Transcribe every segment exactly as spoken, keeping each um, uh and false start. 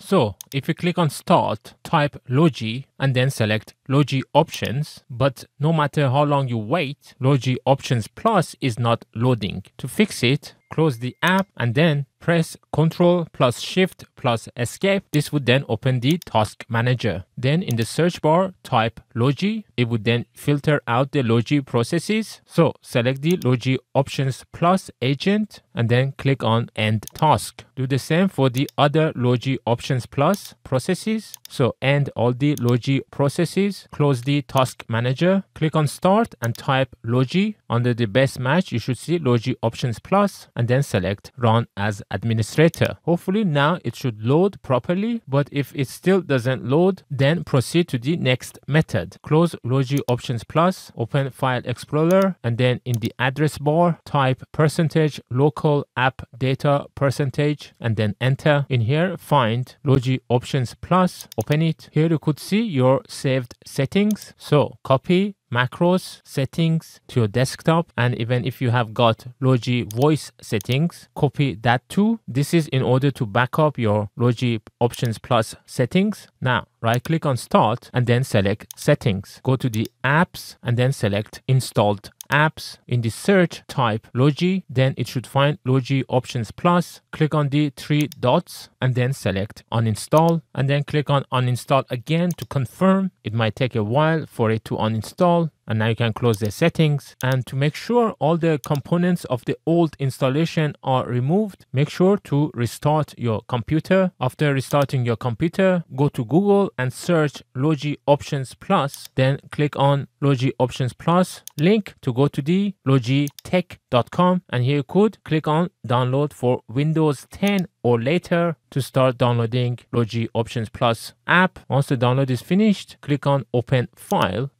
So if you click on Start, type Logi and then select Logi Options. But no matter how long you wait, Logi Options Plus is not loading. To fix it, close the app and then press Ctrl plus Shift plus Escape. This would then open the Task Manager. Then in the search bar, type Logi. It would then filter out the Logi processes. So select the Logi Options Plus agent and then click on End Task. Do the same for the other Logi Options Plus processes. So end all the Logi processes, close the Task Manager, click on Start and type Logi. Under the best match, you should see Logi Options Plus and then select Run as Administrator. Hopefully now it should load properly, but if it still doesn't load, then proceed to the next method. Close Logi Options Plus, open File Explorer, and then in the address bar, type percentage local app data percentage and then enter. In here, find Logi Options Plus, open it. Here you could see your saved settings. So copy macros settings to your desktop, and even if you have got Logi voice settings, copy that too. This is in order to back up your Logi Options Plus settings. Now right click on Start and then select Settings. Go to the apps and then select Installed Apps. In the search, type Logi, then it should find Logi Options Plus. Click on the three dots and then select Uninstall and then click on Uninstall again to confirm. It might take a while for it to uninstall. And now you can close the settings. And to make sure all the components of the old installation are removed, make sure to restart your computer. After restarting your computer, go to Google and search Logi Options Plus, then click on Logi Options Plus link to go to the Logitech dot com, and here you could click on download for Windows ten or later to start downloading Logi Options Plus app. Once the download is finished, click on Open File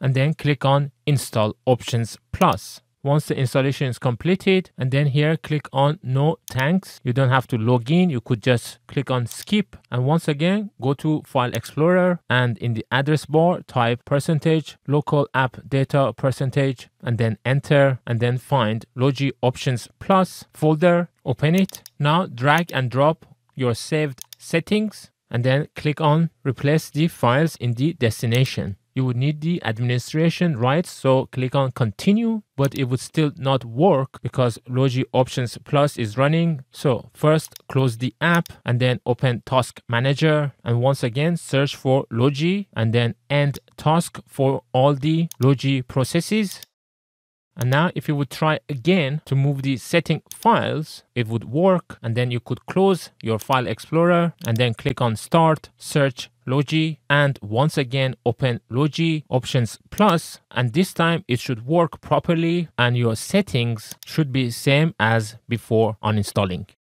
and then click on Install Options Plus. Once the installation is completed, and then here click on No Thanks. You don't have to log in, you could just click on Skip. And once again, go to File Explorer and in the address bar, type percentage local app data percentage and then enter, and then find Logi Options Plus folder, open it. Now drag and drop your saved settings and then click on Replace the files in the destination. You would need the administration rights, so click on Continue, but it would still not work because Logi Options Plus is running. So first close the app and then open Task Manager, and once again search for Logi and then End Task for all the Logi processes. And now if you would try again to move the setting files, it would work, and then you could close your File Explorer and then click on Start, search Logi, and once again open Logi Options Plus, and this time it should work properly and your settings should be same as before uninstalling.